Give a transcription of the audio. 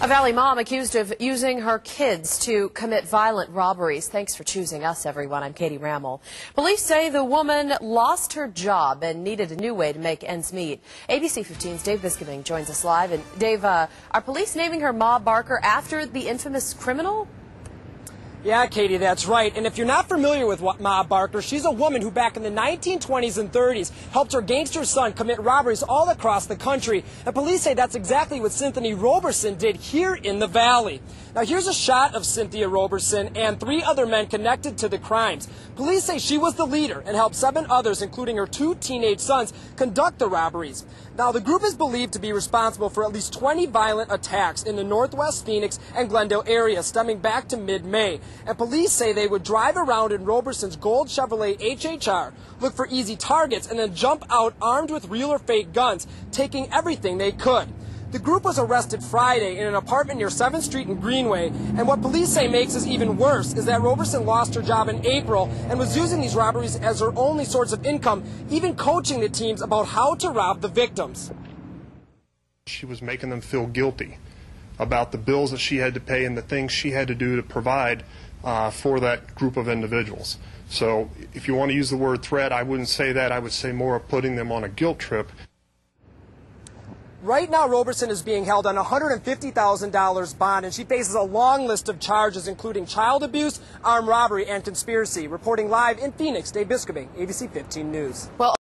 A Valley mom accused of using her kids to commit violent robberies. Thanks for choosing us, everyone. I'm Katie Rammel. Police say the woman lost her job and needed a new way to make ends meet. ABC 15's Dave Biscobing joins us live. And Dave, are police naming her Ma Barker after the infamous criminal? Yeah, Katie, that's right. And if you're not familiar with Ma Barker, she's a woman who back in the 1920s and 30s helped her gangster son commit robberies all across the country. And police say that's exactly what Cynthia Roberson did here in the Valley. Now, here's a shot of Cynthia Roberson and three other men connected to the crimes. Police say she was the leader and helped seven others, including her two teenage sons, conduct the robberies. Now, the group is believed to be responsible for at least 20 violent attacks in the Northwest Phoenix and Glendale area, stemming back to mid-May. And police say they would drive around in Roberson's gold Chevrolet HHR, look for easy targets, and then jump out armed with real or fake guns, taking everything they could. The group was arrested Friday in an apartment near 7th Street and Greenway, and what police say makes this even worse is that Roberson lost her job in April and was using these robberies as her only source of income, even coaching the teams about how to rob the victims. She was making them feel guilty about the bills that she had to pay and the things she had to do to provide for that group of individuals. So if you want to use the word threat, I wouldn't say that. I would say more of putting them on a guilt trip. Right now, Roberson is being held on $150,000 bond, and she faces a long list of charges, including child abuse, armed robbery, and conspiracy. Reporting live in Phoenix, Dave Biscobing, ABC 15 News. Well,